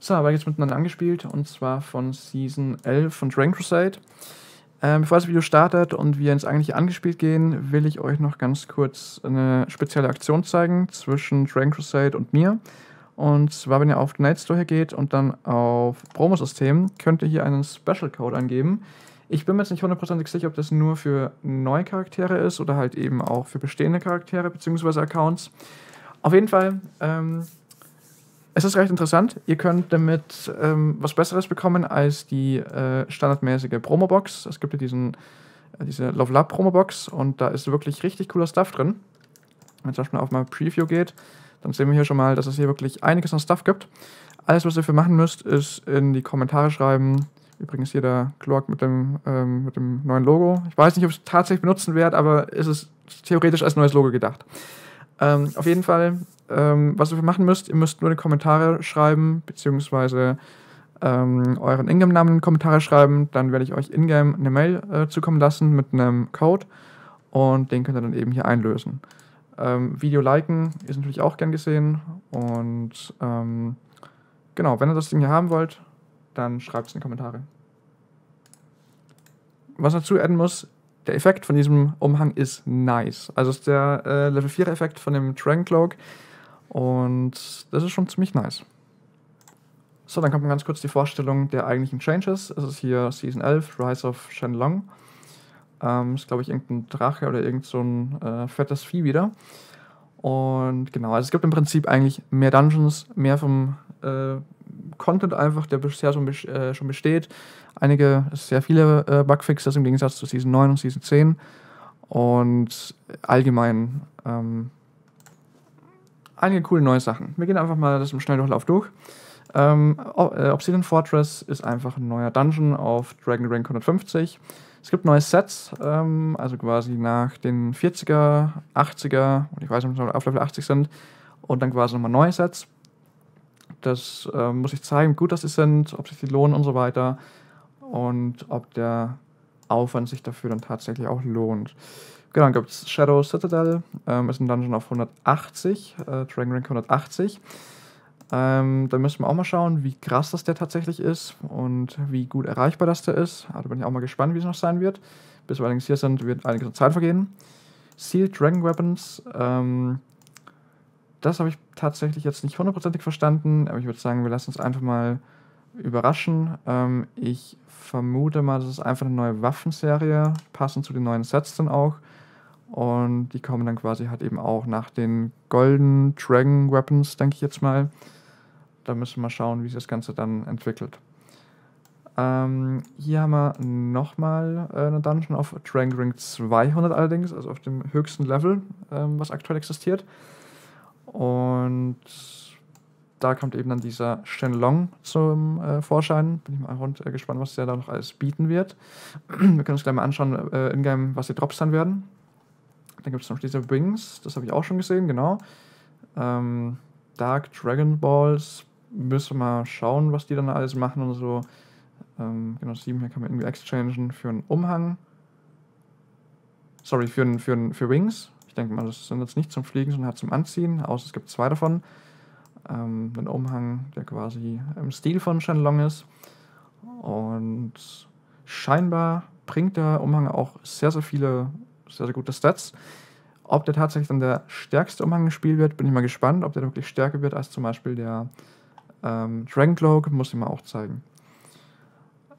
So, aber jetzt miteinander angespielt, und zwar von Season 11 von Dragon Crusade. Bevor das Video startet und wir ins eigentliche Angespielt gehen, will ich euch noch ganz kurz eine spezielle Aktion zeigen zwischen Dragon Crusade und mir. Und zwar, wenn ihr auf den Night Store hier geht und dann auf Promo System, könnt ihr hier einen Special Code angeben. Ich bin mir jetzt nicht hundertprozentig sicher, ob das nur für neue Charaktere ist oder halt eben auch für bestehende Charaktere bzw. Accounts. Auf jeden Fall, es ist recht interessant. Ihr könnt damit was Besseres bekommen als die standardmäßige Promo-Box. Es gibt ja diese Love-Lab Promo-Box, und da ist wirklich richtig cooler Stuff drin. Wenn ihr mal auf mein Preview geht, dann sehen wir hier schon mal, dass es hier wirklich einiges an Stuff gibt. Alles, was ihr dafür machen müsst, ist in die Kommentare schreiben. Übrigens hier der Cloak mit dem neuen Logo. Ich weiß nicht, ob ich es tatsächlich benutzen werde, aber es ist theoretisch als neues Logo gedacht. Auf jeden Fall, was ihr machen müsst, ihr müsst nur in die Kommentare schreiben, beziehungsweise euren Ingame-Namen in die Kommentare schreiben. Dann werde ich euch Ingame eine Mail zukommen lassen mit einem Code, und den könnt ihr dann eben hier einlösen. Video liken ist natürlich auch gern gesehen, und genau, wenn ihr das Ding hier haben wollt, dann schreibt es in die Kommentare. Was dazu adden muss: der Effekt von diesem Umhang ist nice. Also ist der Level 4 Effekt von dem Dragon Cloak, und das ist schon ziemlich nice. So, dann kommt man ganz kurz die Vorstellung der eigentlichen Changes. Es ist hier Season 11, Rise of Shenlong. Ist, glaube ich, irgendein Drache oder irgend so ein fettes Vieh wieder. Und genau, also es gibt im Prinzip eigentlich mehr Dungeons, mehr vom Content einfach, der bisher schon besteht. Einige, sehr viele Bugfixes im Gegensatz zu Season 9 und Season 10. Und allgemein einige coole neue Sachen. Wir gehen einfach mal das im Schnelldurchlauf durch. Obsidian Fortress ist einfach ein neuer Dungeon auf Dragon Rank 150. Es gibt neue Sets, also quasi nach den 40er, 80er, und ich weiß nicht, ob wir auf Level 80 sind, und dann quasi nochmal neue Sets. Das muss ich zeigen, wie gut das sind, ob sich die lohnen und so weiter, und ob der Aufwand sich dafür dann tatsächlich auch lohnt. Genau, dann gibt es Shadow Citadel, ist ein Dungeon auf 180, Dragon Rank 180. Da müssen wir auch mal schauen, wie krass das der tatsächlich ist und wie gut erreichbar das der ist. Also da bin ich auch mal gespannt, wie es noch sein wird. Bis wir allerdings hier sind, wird einiges an Zeit vergehen. Sealed Dragon Weapons, das habe ich tatsächlich jetzt nicht hundertprozentig verstanden, aber ich würde sagen, wir lassen uns einfach mal überraschen. Ich vermute mal, das ist einfach eine neue Waffenserie, passend zu den neuen Sets dann auch. Und die kommen dann quasi halt eben auch nach den Golden Dragon Weapons, denke ich jetzt mal. Da müssen wir mal schauen, wie sich das Ganze dann entwickelt. Hier haben wir nochmal eine Dungeon auf Dragon Rank 200 allerdings, also auf dem höchsten Level, was aktuell existiert. Und da kommt eben dann dieser Shenlong zum Vorschein. Bin ich mal gespannt, was der da noch alles bieten wird. Wir können uns gleich mal anschauen, in-game, was die Drops dann werden. Dann gibt es noch diese Wings, das habe ich auch schon gesehen, genau. Dark Dragon Balls, müssen wir mal schauen, was die dann alles machen und so. Genau, 7 hier kann man irgendwie exchangen für einen Umhang. Sorry, für Wings. Ich denke mal, das sind jetzt nicht zum Fliegen, sondern halt zum Anziehen, außer es gibt zwei davon. Einen Umhang, der quasi im Stil von Shenlong ist. Und scheinbar bringt der Umhang auch sehr, sehr viele sehr gute Stats. Ob der tatsächlich dann der stärkste Umhang gespielt wird, bin ich mal gespannt. Ob der wirklich stärker wird als zum Beispiel der Dragon Cloak, muss ich mal auch zeigen.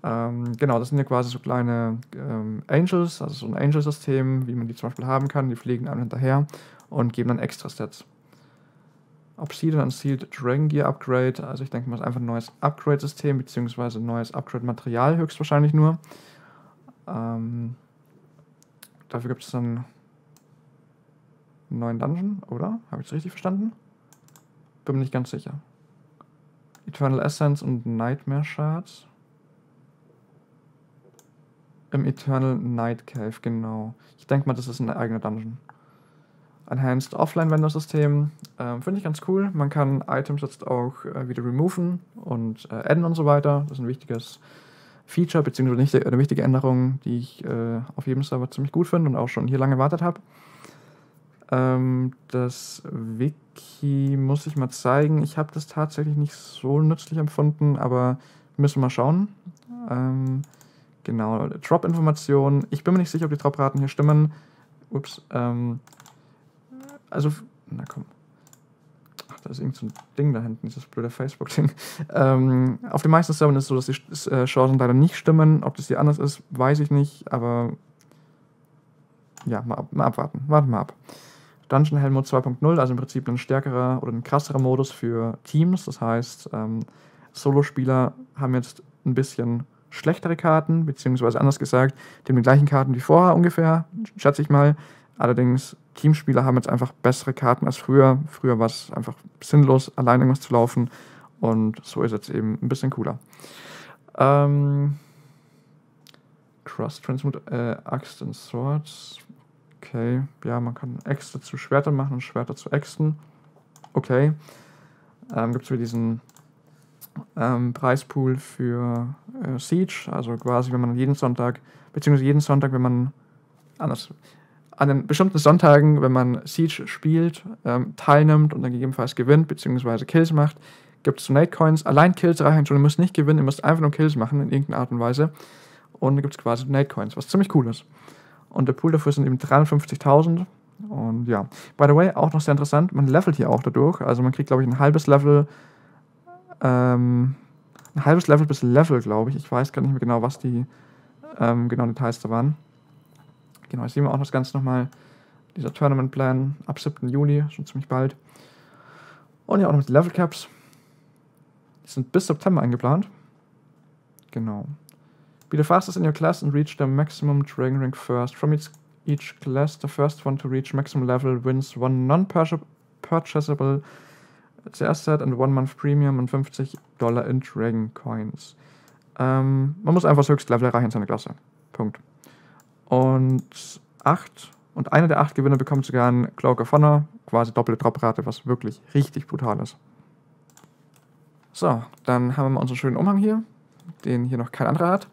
Genau, das sind ja quasi so kleine Angels, also so ein Angel-System, wie man die zum Beispiel haben kann. Die fliegen einem hinterher und geben dann extra Stats. Obsidian und Sealed Dragon Gear Upgrade, also ich denke mal, es ist einfach ein neues Upgrade-System, beziehungsweise ein neues Upgrade-Material höchstwahrscheinlich nur. Dafür gibt es dann einen neuen Dungeon, oder? Habe ich es richtig verstanden? Bin mir nicht ganz sicher. Eternal Essence und Nightmare Shards. Im Eternal Night Cave, genau. Ich denke mal, das ist ein eigener Dungeon. Enhanced Offline-Vendor-System. Finde ich ganz cool. Man kann Items jetzt auch wieder removen und adden und so weiter. Das ist ein wichtiges Feature, beziehungsweise eine wichtige Änderung, die ich auf jedem Server ziemlich gut finde und auch schon hier lange gewartet habe. Das Wiki muss ich mal zeigen. Ich habe das tatsächlich nicht so nützlich empfunden, aber müssen wir mal schauen. Genau, Drop-Informationen. Ich bin mir nicht sicher, ob die Drop-Raten hier stimmen. Ups. Also, na komm. Ach, da ist irgend so ein Ding da hinten, dieses blöde Facebook-Ding. Auf den meisten Servern ist es so, dass die Chancen leider nicht stimmen. Ob das hier anders ist, weiß ich nicht, aber ja, mal abwarten. Warten mal ab. Dungeon Hellmode 2.0, also im Prinzip ein stärkerer oder ein krasserer Modus für Teams. Das heißt, Solospieler haben jetzt ein bisschen schlechtere Karten, beziehungsweise anders gesagt, die haben die gleichen Karten wie vorher ungefähr, schätze ich mal. Allerdings, Teamspieler haben jetzt einfach bessere Karten als früher. Früher war es einfach sinnlos, allein irgendwas zu laufen. Und so ist jetzt eben ein bisschen cooler. Cross-Transmutter, Axt and Swords. Okay, ja, man kann Äxte zu Schwertern machen und Schwerter zu Äxten. Okay. Gibt es wieder diesen Preispool für Siege. Also quasi, wenn man jeden Sonntag, beziehungsweise jeden Sonntag, wenn man anders... An den bestimmten Sonntagen, wenn man Siege spielt, teilnimmt und dann gegebenenfalls gewinnt, beziehungsweise Kills macht, gibt es so Nate Coins. Allein Kills reichen schon, ihr müsst nicht gewinnen, ihr müsst einfach nur Kills machen in irgendeiner Art und Weise. Und dann gibt es quasi Nate Coins, was ziemlich cool ist. Und der Pool dafür sind eben 53.000. Und ja, by the way, auch noch sehr interessant, man levelt hier auch dadurch. Also man kriegt, glaube ich, ein halbes Level bis Level, glaube ich. Ich weiß gar nicht mehr genau, was die genauen Details da waren. Genau, jetzt sehen wir auch das Ganze nochmal, dieser Tournament-Plan ab 7. Juli, schon ziemlich bald. Und ja, auch noch die Level-Caps. Die sind bis September eingeplant. Genau. Be the fastest in your class and reach the maximum Dragon Rank first. From each class, the first one to reach maximum level wins one non-purchasable CS set and 1 month premium und $50 in Dragon Coins. Man muss einfach das höchste Level erreichen in seiner Klasse. Punkt. Und 8. Und einer der 8 Gewinner bekommt sogar einen Cloak of Honor. Quasi doppelte Droprate, was wirklich richtig brutal ist. So, dann haben wir mal unseren schönen Umhang hier. Den hier noch kein anderer hat.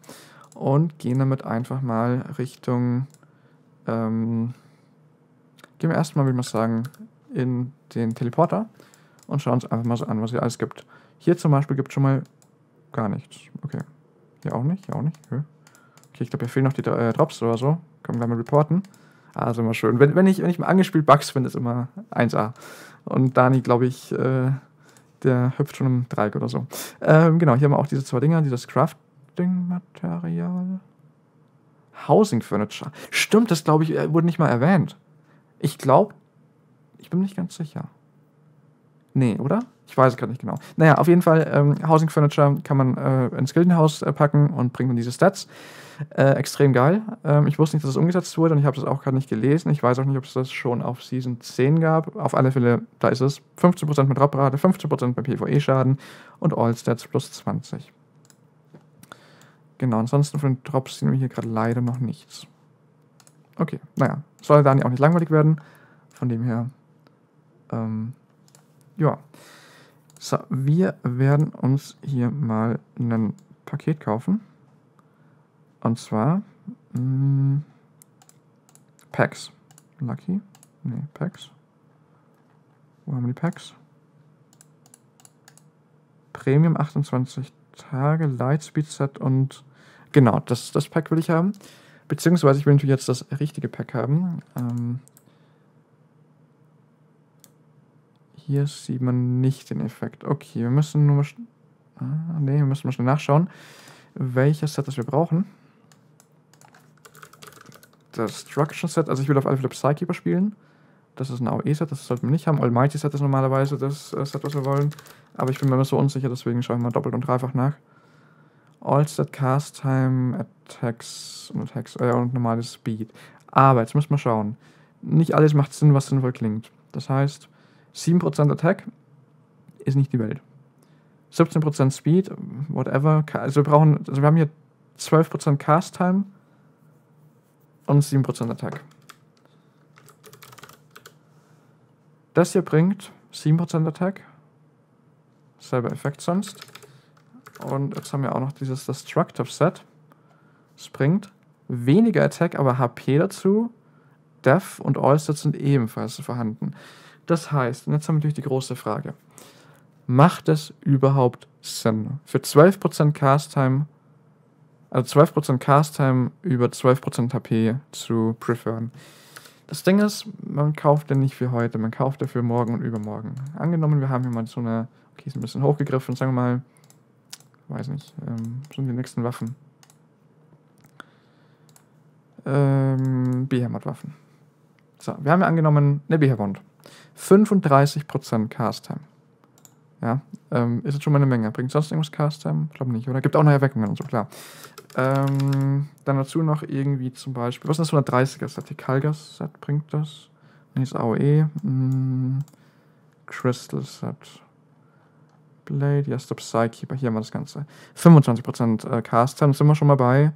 Und gehen damit einfach mal Richtung... gehen wir erstmal, würde ich mal sagen, in den Teleporter. Und schauen uns einfach mal so an, was hier alles gibt. Hier zum Beispiel gibt es schon mal gar nichts. Okay. Hier auch nicht, hier auch nicht. Okay. Ich glaube, hier fehlen noch die Drops oder so. Können wir gleich mal reporten. Also immer schön. Wenn ich mal angespielt Bugs finde, ist immer 1A. Und Dani, glaube ich, der hüpft schon im Dreieck oder so. Genau, hier haben wir auch diese zwei Dinger. Dieses Crafting-Material. Housing Furniture. Stimmt, das, glaube ich, wurde nicht mal erwähnt. Ich glaube, ich bin nicht ganz sicher. Nee, oder? Ich weiß es gerade nicht genau. Naja, auf jeden Fall, Housing Furniture kann man ins Gildenhaus packen und bringt dann diese Stats. Extrem geil. Ich wusste nicht, dass das umgesetzt wurde und ich habe das auch gerade nicht gelesen. Ich weiß auch nicht, ob es das schon auf Season 10 gab. Auf alle Fälle, da ist es 15% mit Droprate, 15% bei PvE-Schaden und All-Stats plus 20. Genau, ansonsten von den Drops sehen wir hier gerade leider noch nichts. Okay, naja, soll Dani auch nicht langweilig werden. Von dem her, ja. So, wir werden uns hier mal ein Paket kaufen. Und zwar Packs. Lucky. Nee, Packs. Wo haben wir die Packs? Premium 28 Tage, Lightspeed Set und genau, das Pack will ich haben. Beziehungsweise ich will natürlich jetzt das richtige Pack haben. Hier sieht man nicht den Effekt. Okay, wir müssen nur mal, wir müssen mal schnell nachschauen, welches Set das wir brauchen. Destruction Set, also ich will auf alle Fälle Psykeeper spielen. Das ist ein AOE-Set, das sollten wir nicht haben. Almighty Set ist normalerweise das Set, was wir wollen. Aber ich bin mir immer so unsicher, deswegen schaue ich mal doppelt und dreifach nach. All-Set, Cast Time, Attacks und normales Speed. Aber jetzt müssen wir schauen. Nicht alles macht Sinn, was sinnvoll klingt. Das heißt... 7% Attack ist nicht die Welt. 17% Speed, whatever. Also wir haben hier 12% Cast Time und 7% Attack. Das hier bringt 7% Attack. Selber Effekt sonst. Und jetzt haben wir auch noch dieses Destructive Set. Es bringt weniger Attack, aber HP dazu. Death und All-Stats sind ebenfalls vorhanden. Das heißt, und jetzt haben wir natürlich die große Frage, macht es überhaupt Sinn? Für 12% Cast-Time, also 12% Cast-Time über 12% HP zu preferen. Das Ding ist, man kauft den nicht für heute, man kauft dafür morgen und übermorgen. Angenommen, wir haben hier mal so eine, okay, ist ein bisschen hochgegriffen, sagen wir mal, weiß nicht, sind die nächsten Waffen. Behemoth-Waffen. So, wir haben ja angenommen, eine Behemoth. 35% Cast-Time. Ja, ist jetzt schon mal eine Menge. Bringt sonst irgendwas Cast-Time? Ich glaube nicht, oder? Gibt auch noch Erweckungen und so, klar. Dann dazu noch irgendwie zum Beispiel, was ist das 130er-Set? Die Kalgas-Set bringt das. Dann ist AOE. Crystal-Set. Blade, ja, Stop Psykeeper. Hier haben wir das Ganze. 25% Cast-Time, sind wir schon mal bei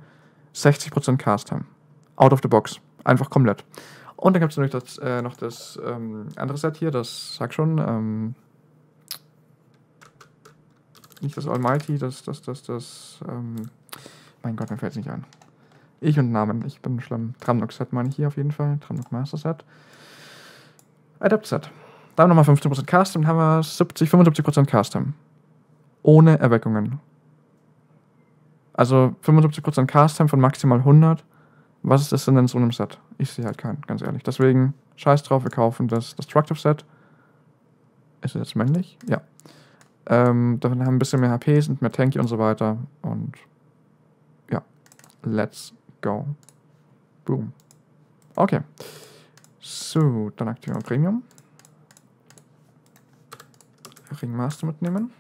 60% Cast-Time. Out of the box. Einfach komplett. Und dann gibt es natürlich das, noch das andere Set hier, das sag schon, nicht das Almighty, mein Gott, mir fällt es nicht ein. Ich und Namen, ich bin schlimm. Tramnock-Set meine ich hier auf jeden Fall, Tramnock-Master-Set. Adept-Set. Da haben wir nochmal 15% Custom, haben wir 75% Custom. Ohne Erweckungen. Also 75% Cast-Time von maximal 100. Was ist das denn in so einem Set? Ich sehe halt keinen, ganz ehrlich. Deswegen, scheiß drauf, wir kaufen das Destructive Set. Ist es jetzt männlich? Ja. Davon haben ein bisschen mehr HP, sind mehr tanky und so weiter. Und ja, let's go. Boom. Okay. So, dann aktivieren wir Premium. Ringmaster mitnehmen.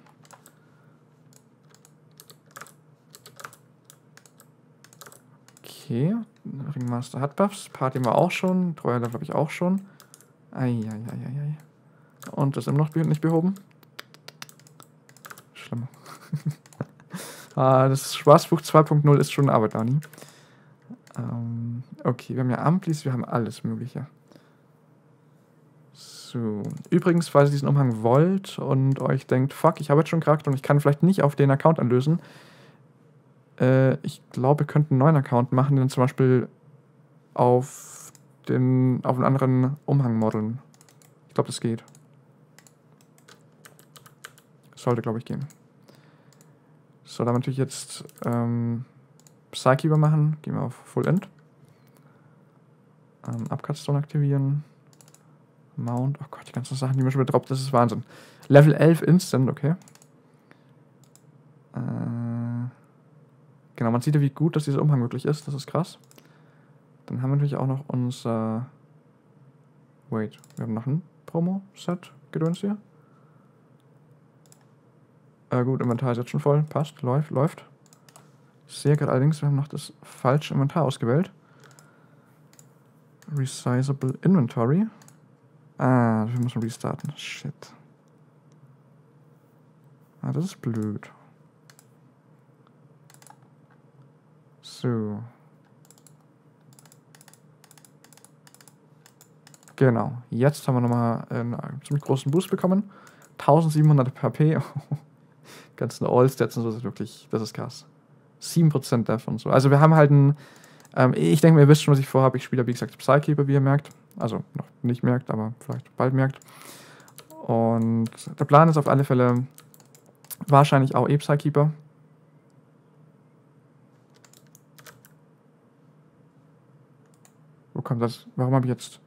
Okay, Ringmaster hat Buffs, Party war auch schon, Treuer Level habe ich auch schon. Eieieiei. Und das ist immer noch nicht behoben. Schlimm. Das Schwarzbuch 2.0 ist schon Arbeit, Dani. Okay, wir haben ja Amplis, wir haben alles Mögliche. So. Übrigens, falls ihr diesen Umhang wollt und euch denkt, fuck, ich habe jetzt schon einen Charakter und ich kann vielleicht nicht auf den Account anlösen, ich glaube, ihr könnt einen neuen Account machen, den zum Beispiel auf einen anderen Umhang modeln. Ich glaube, das geht. Sollte, glaube ich, gehen. So, da natürlich jetzt Psykeeper machen. Gehen wir auf Full End. Upcutstone aktivieren. Mount. Oh Gott, die ganzen Sachen, die mir schon wieder droppt, das ist Wahnsinn. Level 11 Instant, okay. Genau, man sieht ja, wie gut, dass dieser Umhang wirklich ist. Das ist krass. Dann haben wir natürlich auch noch unser... Wait, wir haben noch ein Promo-Set gedöns hier. Gut, Inventar ist jetzt schon voll. Passt, läuft. Ich sehe gerade allerdings, wir haben noch das falsche Inventar ausgewählt. Resizable Inventory. Ah, wir müssen restarten. Shit. Ah, das ist blöd. So. Genau. Jetzt haben wir nochmal einen ziemlich großen Boost bekommen. 1700 HP. Ganzen All-Stats und so, das ist wirklich, das ist krass. 7% davon so. Also wir haben halt einen, ich denke, ihr wisst schon, was ich vorhabe. Ich spiele, wie gesagt, Psykeeper, wie ihr merkt. Also noch nicht merkt, aber vielleicht bald merkt. Und der Plan ist auf alle Fälle wahrscheinlich auch Psykeeper. Wo kommt das? Warum habe ich jetzt...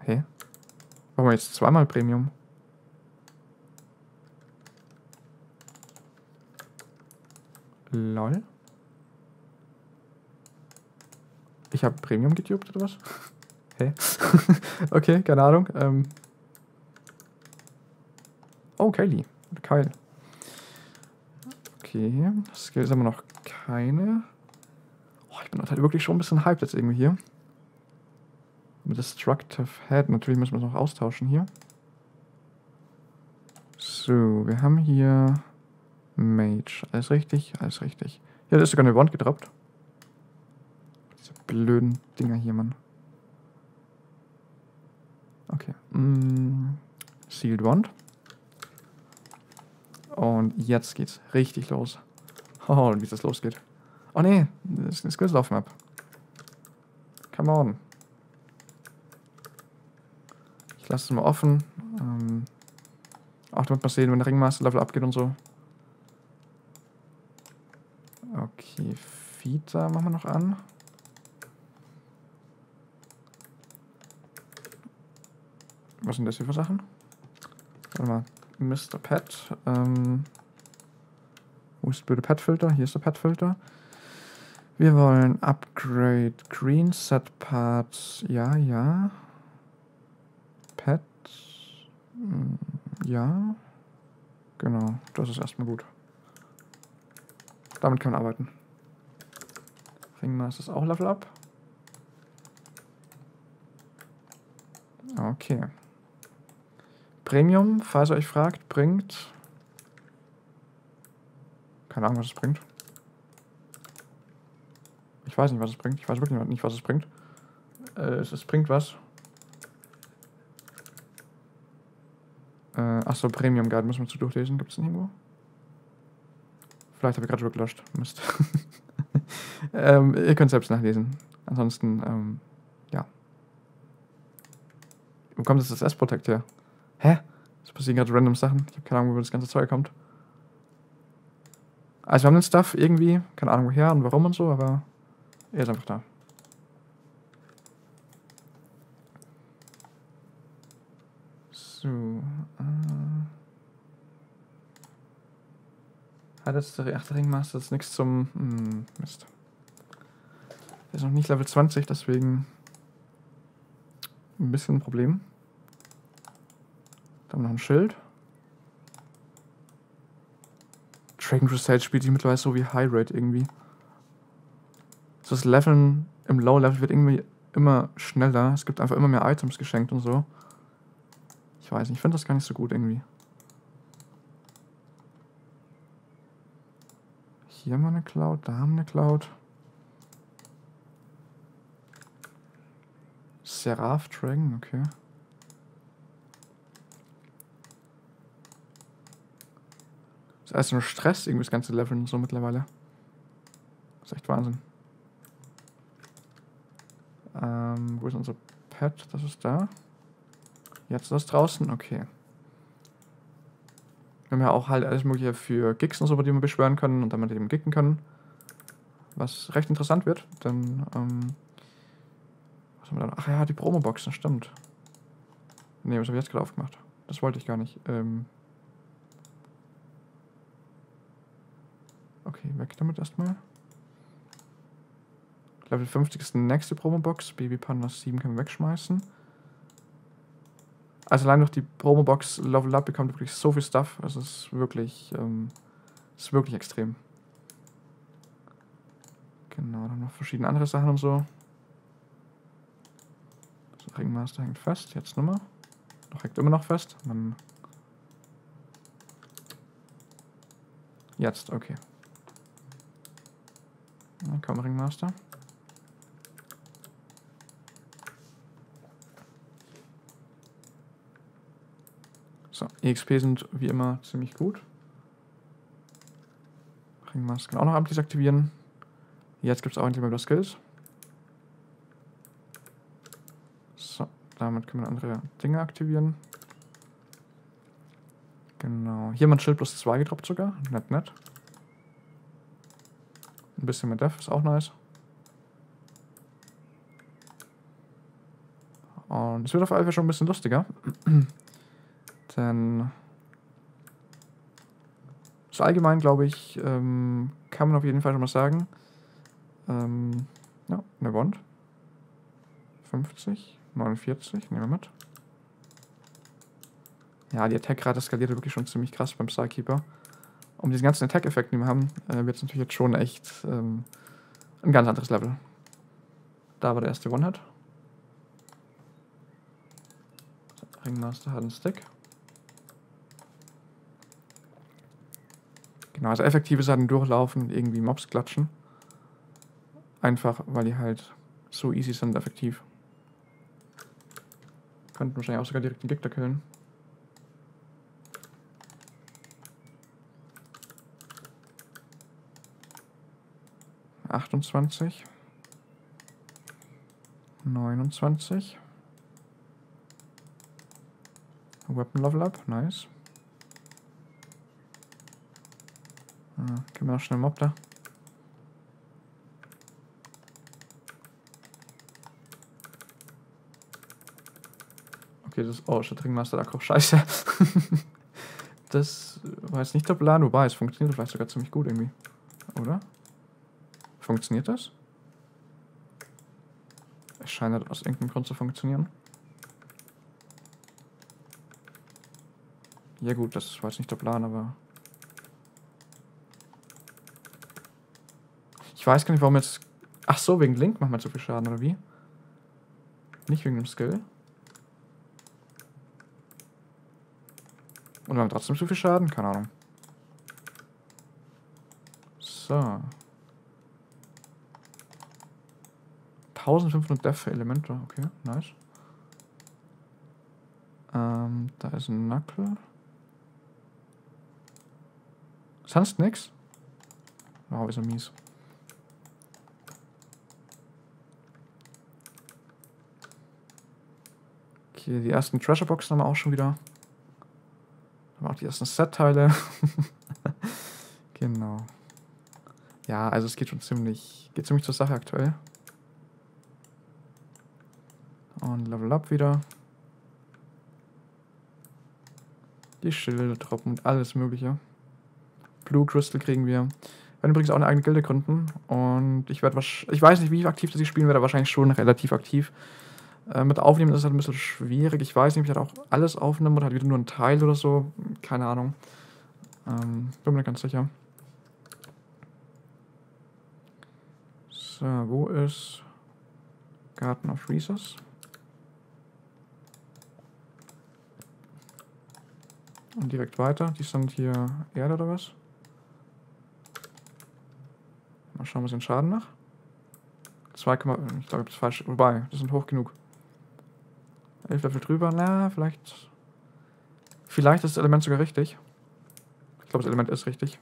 Hä? Warum jetzt zweimal Premium? Lol. Ich habe Premium getubt oder was? Hä? Okay, keine Ahnung. Oh, Kylie. Kyle. Okay, Skills haben wir noch keine. Oh, ich bin halt wirklich schon ein bisschen hyped jetzt irgendwie hier. Destructive Head. Natürlich müssen wir es noch austauschen hier. So, wir haben hier Mage. Alles richtig, alles richtig. Ja, da ist sogar eine Wand gedroppt. Diese blöden Dinger hier, Mann. Okay. Sealed Wand. Und jetzt geht's richtig los. Oh, und wie das losgeht. Oh ne, das Skills laufen ab. Come on. Ich lasse es mal offen. Auch damit mal sehen, wenn der Ringmaster Level abgeht und so. Okay, Vita machen wir noch an. Was sind das hier für Sachen? Warte mal, Mr. Pet. Wo ist der blöde Pet-Filter? Hier ist der Pet-Filter. Wir wollen Upgrade, Green Set Parts, ja, ja. Pet, ja. Genau, das ist erstmal gut. Damit kann man arbeiten. Ringmaster ist auch Level Up. Okay. Premium, falls ihr euch fragt, bringt... Keine Ahnung, was es bringt. Ich weiß nicht, was es bringt. Ich weiß wirklich nicht, was es bringt. Es bringt was. Achso, Premium Guide müssen wir zu durchlesen. Gibt es den irgendwo? Vielleicht habe ich gerade gelöscht. Mist. Ihr könnt selbst nachlesen. Ansonsten, ja. Wo kommt jetzt das S-Protect her? Hä? Es passieren gerade random Sachen. Ich habe keine Ahnung, wo das ganze Zeug kommt. Also wir haben den Stuff irgendwie, keine Ahnung woher und warum und so, aber er ist einfach da. So. Hat jetzt der Ringmaster jetzt nichts zum... Mist. Der ist noch nicht Level 20, deswegen ein bisschen ein Problem. Da haben wir noch ein Schild. Dragon Crusade spielt sich mittlerweile so wie High Rate irgendwie. So das Leveln im Low Level wird irgendwie immer schneller. Es gibt einfach immer mehr Items geschenkt und so. Ich weiß nicht, ich finde das gar nicht so gut irgendwie. Hier haben wir eine Cloud, da haben wir eine Cloud. Seraph Dragon, okay. Das ist alles nur Stress, irgendwie das ganze Leveln und so mittlerweile. Das ist echt Wahnsinn. Wo ist unser Pet? Das ist da. Jetzt ist das draußen? Okay. Wir haben ja auch halt alles mögliche für Gigs und so, über die wir beschwören können und damit eben giggen können. Was recht interessant wird, denn, was haben wir dann? Ach ja, die Promo-Boxen, stimmt. Ne, was habe ich jetzt gerade aufgemacht? Das wollte ich gar nicht. Okay, weg damit erstmal. Level 50 ist die nächste Promo-Box. Baby Panda 7 können wir wegschmeißen. Also allein durch die Promo-Box Level Up bekommt wirklich so viel Stuff. Es ist wirklich extrem. Genau, dann noch verschiedene andere Sachen und so. So, Ringmaster hängt fest. Jetzt nochmal. Doch hängt immer noch fest. Dann jetzt, okay. Na komm, Ringmaster. So, EXP sind wie immer ziemlich gut. Ringmaster kann auch noch amtlich aktivieren. Jetzt gibt es auch endlich mal wieder Skills. So, damit können wir andere Dinge aktivieren. Genau. Hier haben wir ein Schild plus 2 gedroppt sogar. Nett, nett. Ein bisschen mehr Def ist auch nice. Und es wird auf jeden Fall schon ein bisschen lustiger. Denn so allgemein, glaube ich, kann man auf jeden Fall schon mal sagen. Ja, eine Wand. 50, 49, nehmen wir mit. Ja, die Attack-Rate skaliert wirklich schon ziemlich krass beim Psykeeper. Um diesen ganzen Attack-Effekt, den wir haben, wird es natürlich jetzt schon echt ein ganz anderes Level. Da war der erste One-Hit. Ringmaster hat einen Stick. Genau, also effektive Sachen durchlaufen und irgendwie Mobs klatschen. Einfach, weil die halt so easy sind und effektiv. Könnten wahrscheinlich auch sogar direkt den Gegner killen. Achtundzwanzig, 29, Weapon Love-Lab, nice. Gehen wir noch schnell Mob da. Okay, das ist... Oh, shit, Ringmaster, da kocht scheiße. Das war jetzt nicht der Plan, wobei es funktioniert vielleicht sogar ziemlich gut irgendwie. Oder? Funktioniert das? Es scheint aus irgendeinem Grund zu funktionieren. Ja gut, das war jetzt nicht der Plan, aber... Ich weiß gar nicht, warum jetzt... Ach so, wegen Link macht man zu viel Schaden, oder wie? Nicht wegen dem Skill. Und wir haben trotzdem zu viel Schaden? Keine Ahnung. So. 1500 Death für Elemente. Okay, nice. Da ist ein Knuckle. Sonst nix? Wow, ist er mies. Okay, die ersten Treasure-Boxen haben wir auch schon wieder. Auch die ersten Set-Teile. Genau. Ja, also es geht schon ziemlich... Geht ziemlich zur Sache aktuell. Und Level Up wieder. Die Schilde, Truppen und alles mögliche. Blue Crystal kriegen wir. Wir werden übrigens auch eine eigene Gilde gründen. Und ich werde wahrscheinlich... Ich weiß nicht, wie aktiv das ich spielen werde, aber wahrscheinlich schon relativ aktiv. Mit Aufnehmen ist es halt ein bisschen schwierig. Ich weiß nicht, ob ich halt auch alles aufnehme oder halt wieder nur einen Teil oder so. Keine Ahnung. Bin mir nicht ganz sicher. So, wo ist Garden of Recess? Und direkt weiter. Die sind hier Erde oder was? Mal schauen, was den Schaden macht. 2,5. Ich glaube, das ist falsch. Wobei, das sind hoch genug. 11 Level drüber, na, vielleicht... Vielleicht ist das Element sogar richtig. Ich glaube, das Element ist richtig.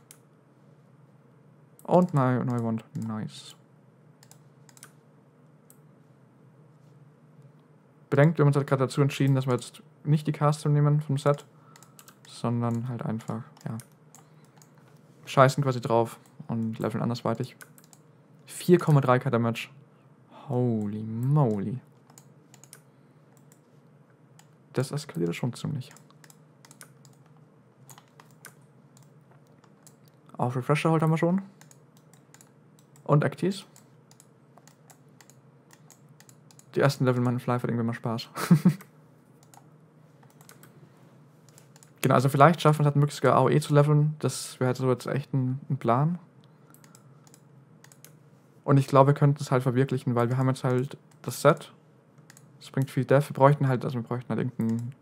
Und neue Wand. Nice. Bedenkt, wir haben uns halt gerade dazu entschieden, dass wir jetzt nicht die Cast nehmen vom Set, sondern halt einfach, ja, scheißen quasi drauf und leveln andersweitig. 4,3k Damage. Holy moly. Das eskaliert schon ziemlich. Auf Refresher heute haben wir schon. Und Actis. Die ersten Level meinen Fly hat irgendwie mal Spaß. Genau, also vielleicht schaffen wir es halt möglichst sogar AOE zu leveln. Das wäre halt so jetzt echt ein Plan. Und ich glaube, wir könnten es halt verwirklichen, weil wir haben jetzt halt das Set. Das bringt viel Death. Wir bräuchten halt irgendein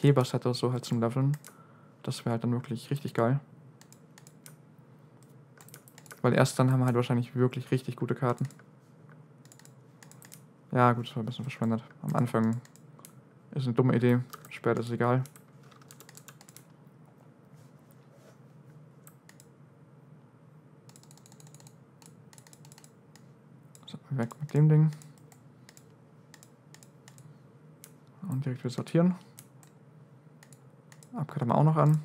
Heber-Set oder so halt zum Leveln. Das wäre halt dann wirklich richtig geil. Weil erst dann haben wir halt wahrscheinlich wirklich richtig gute Karten. Ja gut, das war ein bisschen verschwendet. Am Anfang ist eine dumme Idee, später ist es egal. So, weg mit dem Ding. Und direkt wieder sortieren. Upgrade haben wir auch noch an.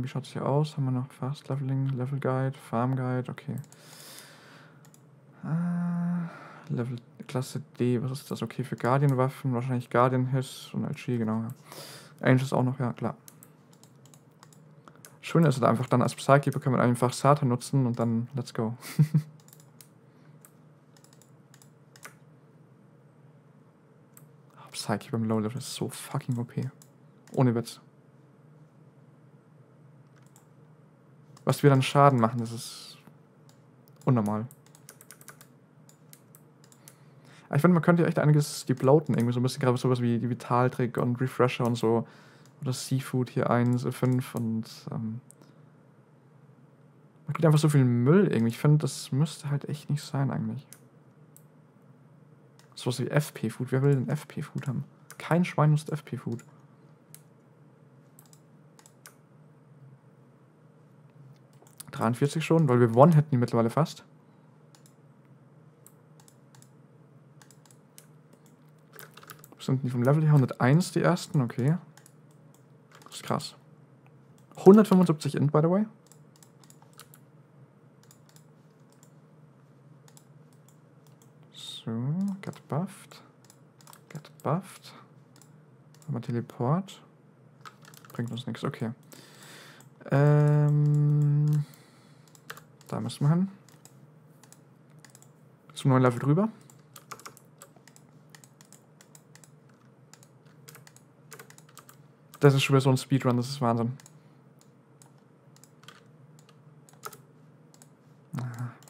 Wie schaut es hier aus? Haben wir noch Fast Leveling, Level Guide, Farm Guide, okay. Level Klasse D, was ist das? Okay, für Guardian Waffen, wahrscheinlich Guardian Hiss und LG, genau. Ja. Angels auch noch, ja, klar. Schön ist es einfach dann als Psykeeper können wir einfach Satan nutzen und dann let's go. Psykeeper im Low-Level ist so fucking OP. Ohne Witz. Was wir dann Schaden machen, das ist unnormal. Aber ich finde, man könnte echt einiges debloaten, irgendwie so ein bisschen, gerade sowas wie die Vitaltrick und Refresher und so. Oder Seafood hier 1, 5 und man kriegt einfach so viel Müll irgendwie. Ich finde, das müsste halt echt nicht sein eigentlich. Sowas wie FP-Food. Wer will denn FP-Food haben? Kein Schwein nutzt FP-Food. schon, weil wir gewonnen hätten die mittlerweile fast. Sind die vom Level her 101 die ersten? Okay. Das ist krass. 175 Int, by the way. So, get buffed. Get buffed. Aber Teleport. Bringt uns nichts, okay. Da müssen wir hin. Zum neuen Level drüber. Das ist schon wieder so ein Speedrun, das ist Wahnsinn. Ich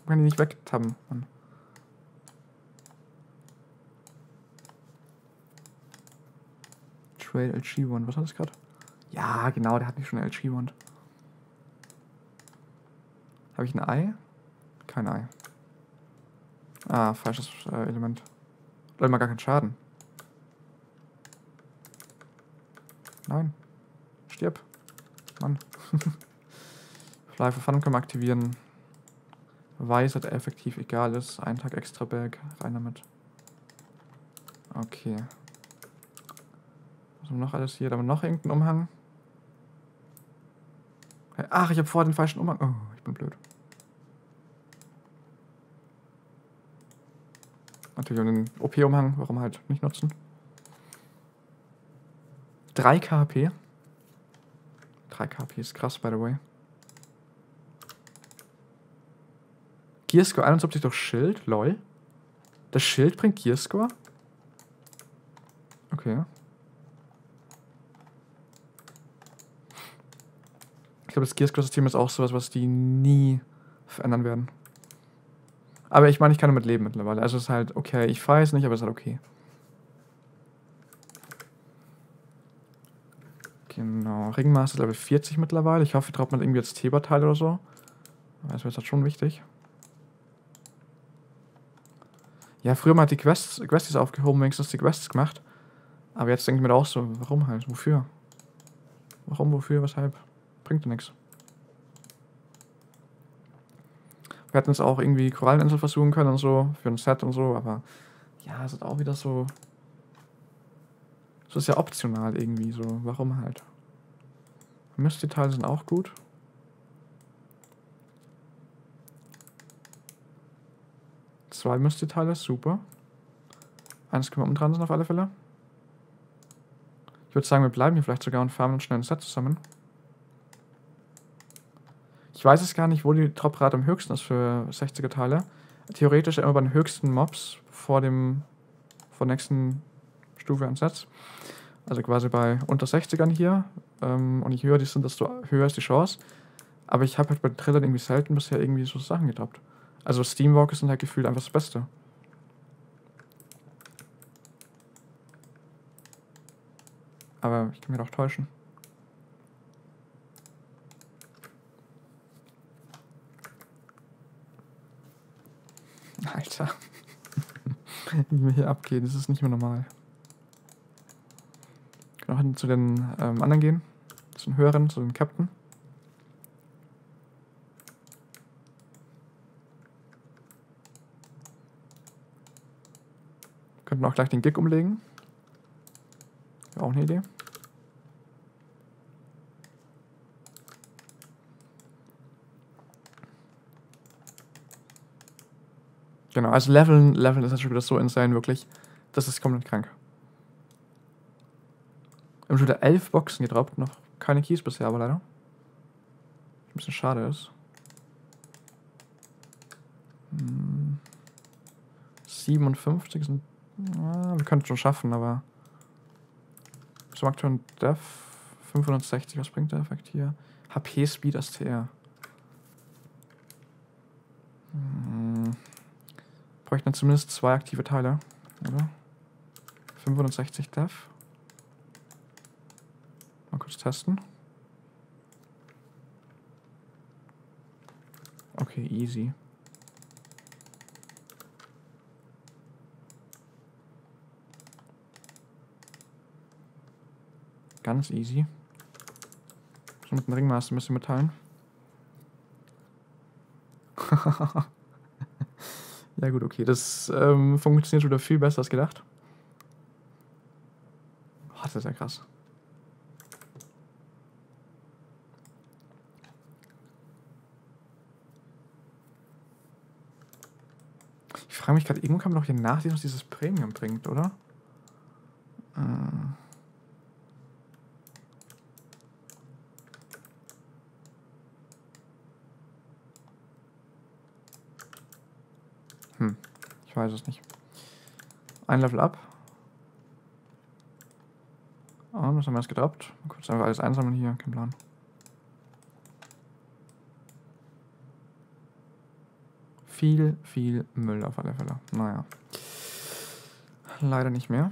kann die nicht wegtabben. Trade LG Wand, was hat das gerade? Ja, genau, der hat nicht schon eine LG Wand. Habe ich ein Ei? Kein Ei. Ah, falsches Element. Leute, mal gar keinen Schaden. Nein. Stirb. Mann. Fly for Fun können wir aktivieren. Weiß, dass er effektiv egal ist. Einen Tag extra Berg. Rein damit. Okay. Was haben wir noch alles hier? Da haben wir noch irgendeinen Umhang. Ach, ich habe vorher den falschen Umhang. Oh, ich bin blöd. Natürlich um den OP-Umhang. Warum halt nicht nutzen? 3 KP. 3 KP ist krass, by the way. Gearscore 71 durch Schild, lol. Das Schild bringt Gearscore? Okay. Ich glaube, das Gearscore-System ist auch sowas, was die nie verändern werden. Aber ich meine, ich kann damit leben mittlerweile. Also es ist halt okay. Ich weiß nicht, aber es ist halt okay. Genau, Ringmaster ist Level 40 mittlerweile. Ich hoffe, hier traut man irgendwie jetzt Teber-Teil oder so. Also ist das schon wichtig. Ja, früher mal hat die Questies aufgehoben, wenigstens die Quests gemacht. Aber jetzt denke ich mir da auch so, warum halt? Wofür? Warum, wofür, weshalb? Bringt ja nichts. Wir hätten jetzt auch irgendwie Koralleninsel versuchen können und so, für ein Set und so, aber ja, es ist auch wieder so. Das ist ja optional irgendwie so. Warum halt? Mystery-Teile sind auch gut. Zwei Mystery-Teile, super. Eins können wir oben dran sind auf alle Fälle. Ich würde sagen, wir bleiben hier vielleicht sogar und farmen schnell ein Set zusammen. Ich weiß es gar nicht, wo die Droprate am höchsten ist für 60er-Teile. Theoretisch immer bei den höchsten Mobs vor nächsten Stufe an Sets. Also quasi bei unter 60ern hier. Und je höher die sind, desto höher ist die Chance. Aber ich habe halt bei Trillern irgendwie selten bisher irgendwie so Sachen getoppt. Also Steamwalkers sind halt gefühlt einfach das Beste. Aber ich kann mich doch täuschen. Alter. Wie mir hier abgeht, das ist nicht mehr normal. Noch hin zu den anderen gehen. Zu den höheren, zu den Captain. Könnten auch gleich den Gig umlegen. Wäre auch eine Idee. Genau, also Leveln ist jetzt schon wieder so insane, wirklich. Das ist komplett krank. Wir haben schon wieder 11 Boxen gedroppt, noch keine Keys bisher, aber leider. Ein bisschen schade ist. Hm. 57 sind... wir könnten es schon schaffen, aber... Zum aktuellen Dev 560, was bringt der Effekt hier? HP Speed STR. Bräuchten dann zumindest 2 aktive Teile, oder? 560 Dev. Mal kurz testen. Okay, easy. Ganz easy. So mit dem Ringmaster ein bisschen mitteilen. Ja gut, okay. Das funktioniert wieder viel besser als gedacht. das ist ja krass. Ich frage mich gerade, irgendwo kann man doch hier nachlesen, was dieses Premium bringt, oder? Ich weiß es nicht. Ein Level ab. Und was haben wir jetzt gedroppt? Kurz einfach alles einsammeln hier, kein Plan. Viel Müll auf alle Fälle. Naja. Leider nicht mehr.